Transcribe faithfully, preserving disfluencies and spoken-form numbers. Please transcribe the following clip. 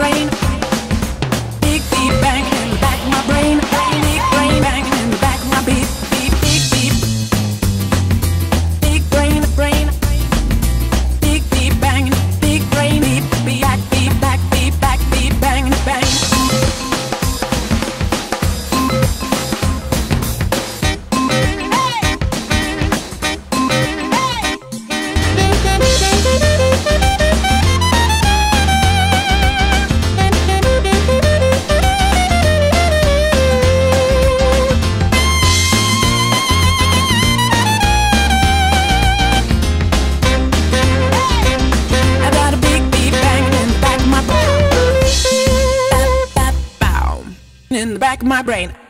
brain. Big beat bang in the back of my brain. Big brain bang in the back of my beat. Beat, big beat. Big brain, brain. Big beat bang, big brain beat. Beat back, beat back, beat back, beat bang, bang. In the back of my brain.